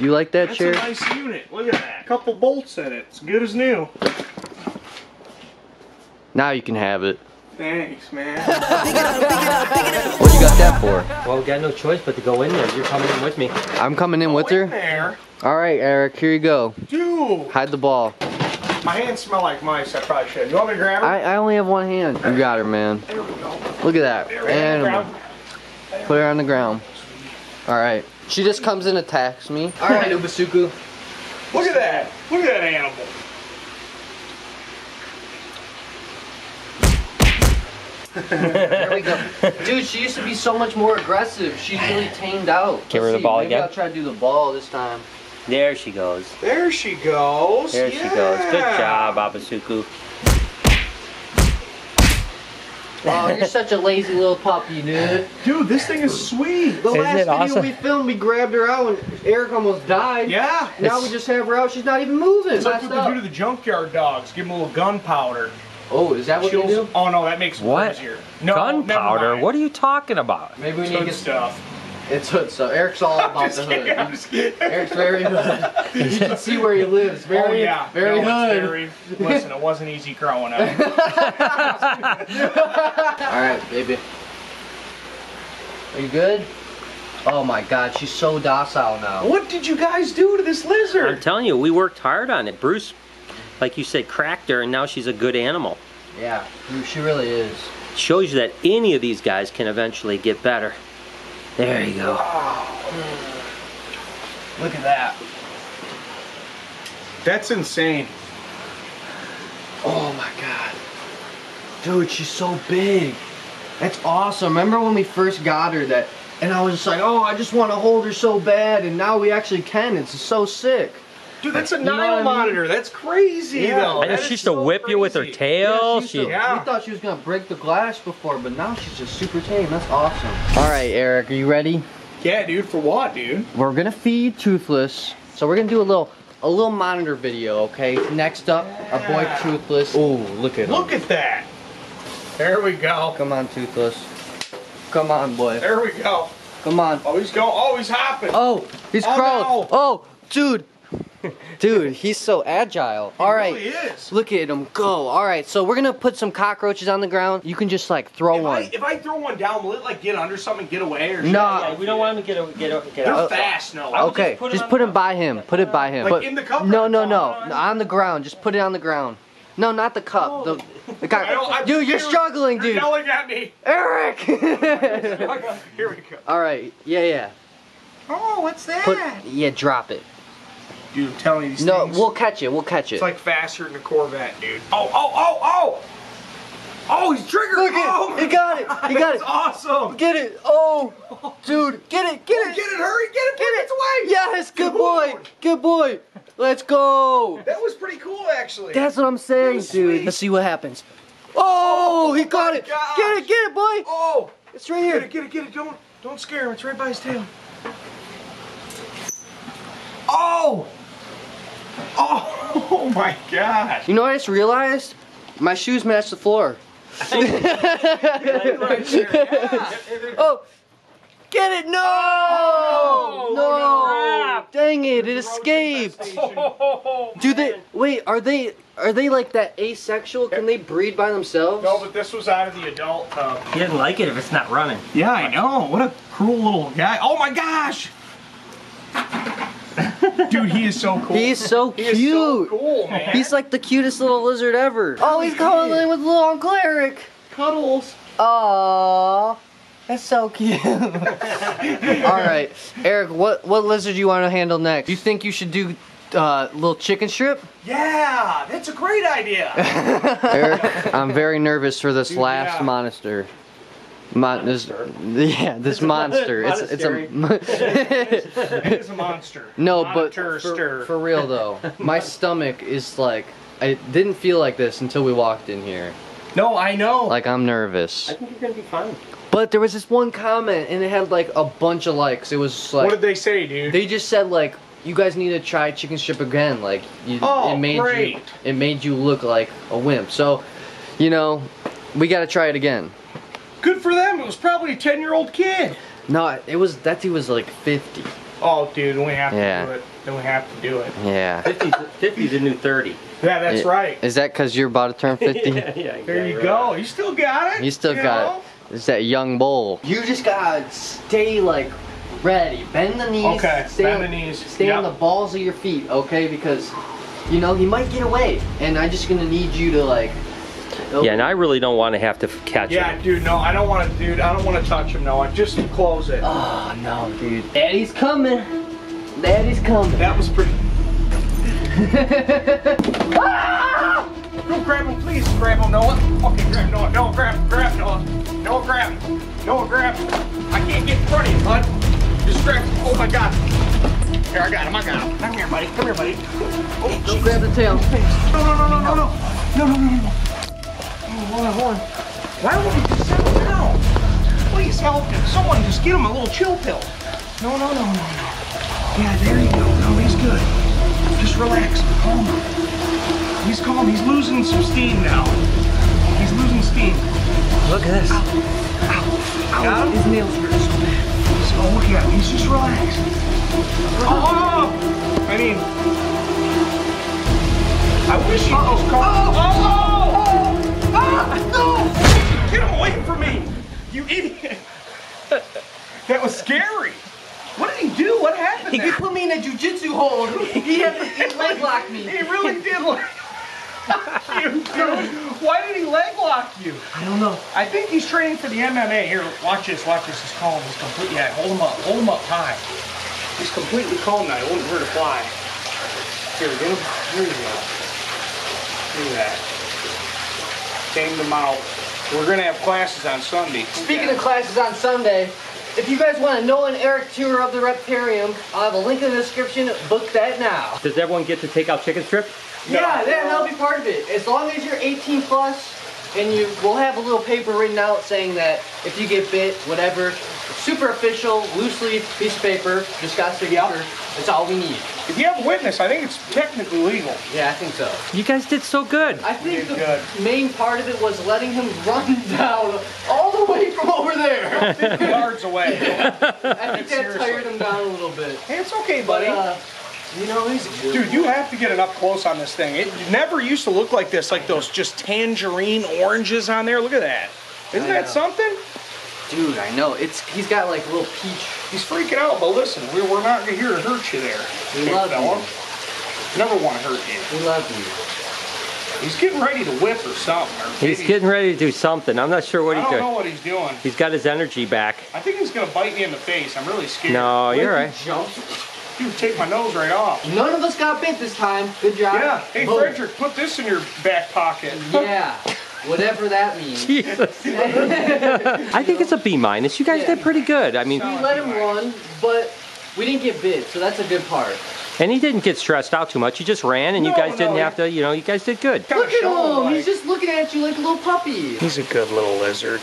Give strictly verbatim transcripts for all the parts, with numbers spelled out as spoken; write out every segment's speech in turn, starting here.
You like that That's chair? That's a nice unit. Look at that. A couple bolts in it. It's good as new. Now you can have it. Thanks, man. Pick it up, pick it up, pick it up. What you got that for? Well, we got no choice but to go in there. You're coming in with me. I'm coming in go with in her? There. All right, Eric, here you go. Dude. Hide the ball. My hands smell like mice. I probably should. You want me to grab her? I, I only have one hand. You got her, man. There we go. Look at that. There Animal. There. Put her on the ground. All right. She just comes and attacks me. All right, Ubasuku. Look at that. Look at that animal. There we go. Dude, she used to be so much more aggressive. She's really tamed out. Give her the ball again. Maybe I'll try to do the ball this time. There she goes. There she goes. There yeah. she goes. Good job, Ubasuku. Oh, you're such a lazy little puppy, dude. Dude, this thing is sweet. The Isn't last video awesome? we filmed, we grabbed her out and Eric almost died. Yeah. Now it's... we just have her out. She's not even moving. It's like what we do to the junkyard dogs. Give them a little gunpowder. Oh, is that what Chills. you do? Oh no, that makes what? Easier. No, gunpowder? What are you talking about? Maybe we it's need to get stuff. It's hood stuff. Eric's all about I'm the hood. Kidding, I'm just kidding. Eric's very hood. You can see where he lives. Very, oh, yeah. very no, hood. Very, listen, it wasn't easy growing up. All right, baby. Are you good? Oh my God, she's so docile now. What did you guys do to this lizard? I'm telling you, we worked hard on it, Bruce. Like you said, cracked her, and now she's a good animal. Yeah, she really is. Shows you that any of these guys can eventually get better. There you go. Wow. Look at that. That's insane. Oh my God. Dude, she's so big. That's awesome. Remember when we first got her that, and I was just like, oh, I just want to hold her so bad, and now we actually can. It's so sick. Dude, that's a Nile monitor. That's crazy, yeah, though. I know she used to so whip crazy. you with her tail. Yeah, she, yeah. We thought she was going to break the glass before, but now she's just super tame. That's awesome. All right, Eric, are you ready? Yeah, dude. For what, dude? We're going to feed Toothless. So we're going to do a little a little monitor video, okay? Next up, yeah. our boy Toothless. Oh, look at Look him. at that. There we go. Come on, Toothless. Come on, boy. There we go. Come on. Oh, he's going. Oh, he's hopping. Oh, he's oh, crawling. No. Oh, dude. Dude, he's so agile. All right, he really is. Look at him go. All right, so we're gonna put some cockroaches on the ground. You can just like throw if one. I, if I throw one down, will it like get under something, get away, or no? Nah. Like, we don't want him to get away. Get, get They're out. fast, no. Okay, just put, just him, put him by him. Put it by him. Like but in the cup? No, no, no. On, on the ground. Just put it on the ground. No, not the cup. Oh. The, the cockroach. Dude, you're struggling, dude. You're yelling at me, Eric. Here we go. All right. Yeah, yeah. Oh, what's that? Put, yeah, drop it. Dude, I'm telling you these no, things. No, we'll catch it. We'll catch it. It's like faster than a Corvette, dude. Oh, oh, oh, oh! Oh, he's triggered! Look oh, it! He got it! He got it! That's awesome! Get it! Oh! Dude, get it! Get oh, it! Get it! Hurry! Get it! Get it! It's away! Yes! Good, good boy! Lord. Good boy! Let's go! That was pretty cool, actually. That's what I'm saying, dude. Let's see what happens. Oh! oh he got it! Gosh. Get it! Get it, boy! Oh! It's right here! Get it! Get it! Get it! Don't, don't scare him. It's right by his tail. Oh! Oh, oh my gosh. You know what I just realized? My shoes match the floor. Oh, get it! No! Oh, no! no. Dang it, it escaped. Do they, wait, are they, are they like that asexual? Can they breed by themselves? No, but this was out of the adult tub. He doesn't like it if it's not running. Yeah, I know. What a cruel little guy. Oh my gosh! Dude, he is so cool. He's so cute. He is so cool, man. He's like the cutest little lizard ever. Oh, he's cuddling with little Uncle Eric. Cuddles. Aww. That's so cute. Alright, Eric, what, what lizard do you want to handle next? You think you should do a uh, little chicken strip? Yeah, that's a great idea. Eric, I'm very nervous for this Dude, last yeah. monster. Mon monster. This, yeah, this it's monster. A, it's, it's a. it, is, it is a monster. No, monster but for, for real though, my stomach is like. I didn't feel like this until we walked in here. No, I know. Like I'm nervous. I think you're gonna be fine. But there was this one comment, and it had like a bunch of likes. It was like. What did they say, dude? They just said like, "You guys need to try chicken strip again." Like, you, oh, it made great. you. It made you look like a wimp. So, you know, we gotta try it again. Good for them. It was probably a ten-year-old kid. No, it was that dude was like fifty. Oh, dude, we have yeah. to do it. Then we have to do it. Yeah. fifty's a new thirty. Yeah, that's it, right. Is that because you're about to turn fifty? yeah, yeah, exactly there you right. go. You still got it. You still you got know? it. It's that young bull. You just gotta stay like ready. Bend the knees. Okay. Stay Bend on, the knees. Stay yep. on the balls of your feet, okay? Because you know he might get away, and I'm just gonna need you to like. Yeah, and I really don't want to have to catch yeah, him. Yeah, dude, no, I don't want to, dude, I don't want to touch him, no, I just close it. Oh, no, dude. Daddy's coming. Daddy's coming. That was pretty... ah! No, grab him, please, grab him, Noah. Okay, grab Noah, no, grab him, grab Noah. No, grab him, no, grab him. I can't get in front of you, bud. Just grab him, oh my God. Here, I got him, I got him. Come here, buddy, come here, buddy. Oh, don't grab the tail. No, no, no, no, no, no. No, no, no, no. Hold on, hold on. Why won't he just settle down? Please help him. Someone just get him a little chill pill. No, no, no, no, no. Yeah, there you go. No, he's good. Just relax. Calm him. He's calm. He's losing some steam now. He's losing steam. Look at this. Ow. Ow. Ow. Ow. His nails hurt so bad. So, yeah, he's just relaxed. Oh! I mean, I wish he was calm. Oh! No! Get him away from me! You idiot! That was scary! What did he do? What happened? He there? Put me in a jiu-jitsu hold. He had to leg lock me. He really did leg lock you, dude. Why did he leg lock you? I don't know. I think he's training for the M M A. Here, watch this, watch this. He's calm. He's completely. Yeah, hold him up. Hold him up high. He's completely calm now. He wouldn't hurt a fly. Here we go. Here we go. Look at that. Came them out. We're gonna have classes on Sunday. Speaking yeah. of classes on Sunday, if you guys want a Noah and Eric tour of the Reptarium, I'll have a link in the description. Book that now. Does everyone get to take out chicken strip? No. Yeah, that'll be part of it. As long as you're eighteen plus, and you will have a little paper written out saying that if you get bit, whatever, super official, loose leaf piece of paper, just got signature. That's all we need. If you have a witness, I think it's technically legal. Yeah, I think so. You guys did so good. I think the good. main part of it was letting him run down all the way from over there. fifty yards away. Yeah. I think that tired him down a little bit. Hey, it's okay, buddy. But, uh, you know, he's a dude, you have to get it up close on this thing. It never used to look like this, like those just tangerine oranges on there. Look at that. Isn't that something? Dude, I know. It's he's got like a little peach. He's freaking out, but listen, we we're not here to hurt you there. We love you. Never want to hurt you. We love you. He's getting ready to whip or something. Or he's getting ready to do something. I'm not sure what he's doing. I don't know what he's doing. He's got his energy back. I think he's gonna bite me in the face. I'm really scared. No, you're right. Jump. Dude, take my nose right off. None of us got bit this time. Good job. Yeah. Hey, Boom. Frederick, put this in your back pocket. Yeah. Whatever that means. Jesus. I think it's a B minus. You guys yeah. did pretty good. I mean, we let him run, but we didn't get bit, so that's a good part. And he didn't get stressed out too much. He just ran, and no, you guys no, didn't he, have to. You know, you guys did good. Look at him. Like, he's just looking at you like a little puppy. He's a good little lizard.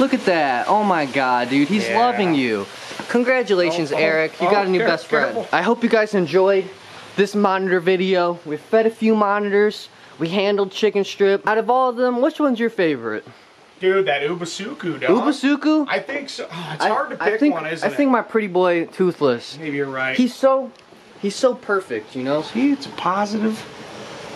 Look at that. Oh my God, dude, he's yeah. loving you. Congratulations, oh, oh, Eric. You oh, got a new careful, best friend. Careful. I hope you guys enjoyed this monitor video. We fed a few monitors. We handled chicken strip. Out of all of them, which one's your favorite? Dude, that Ubasuku, dog. Ubasuku? I think so. Oh, it's I, hard to pick I think, one, isn't I it? I think my pretty boy, Toothless. Maybe you're right. He's so, he's so perfect, you know? See, it's a positive.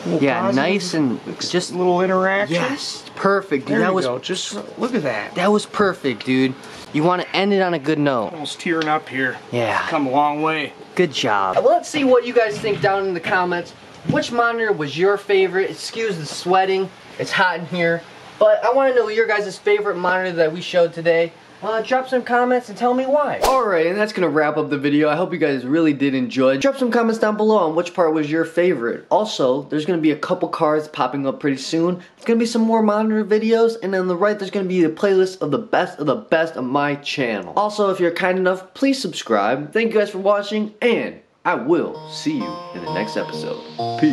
A yeah, positive, nice and just... little interaction. Yes, perfect. Dude, there that you was, go. Just look at that. That was perfect, dude. You want to end it on a good note. Almost tearing up here. Yeah. It's come a long way. Good job. Well, let's see what you guys think down in the comments. Which monitor was your favorite? Excuse the sweating, it's hot in here. But I want to know your guys' favorite monitor that we showed today. Uh, drop some comments and tell me why. Alright, and that's going to wrap up the video. I hope you guys really did enjoy. Drop some comments down below on which part was your favorite. Also, there's going to be a couple cards popping up pretty soon. There's going to be some more monitor videos, and on the right there's going to be the playlist of the best of the best of my channel. Also, if you're kind enough, please subscribe. Thank you guys for watching, and... I will see you in the next episode. Peace.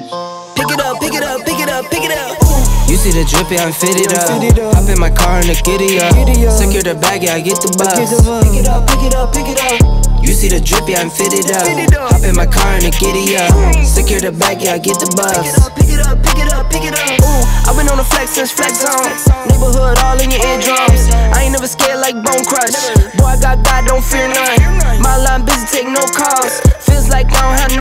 Pick it up, pick it up, pick it up, pick it up. You see the drippy, I'm fitted up. Hop in my car and the giddy up. Secure the bag, yeah, I get the bus. Pick it up, pick it up, pick it up. You see the drippy, I'm fitted up. Hop in my car and the giddy up. Secure the bag, yeah, I get the bus. Pick it up, pick it up, pick it up. pick it up. Ooh, I've been on the flex since flex zone. Neighborhood all in your eardrums. I ain't never scared like Bone Crush. Boy, I got God, don't fear none. My line busy, take no calls.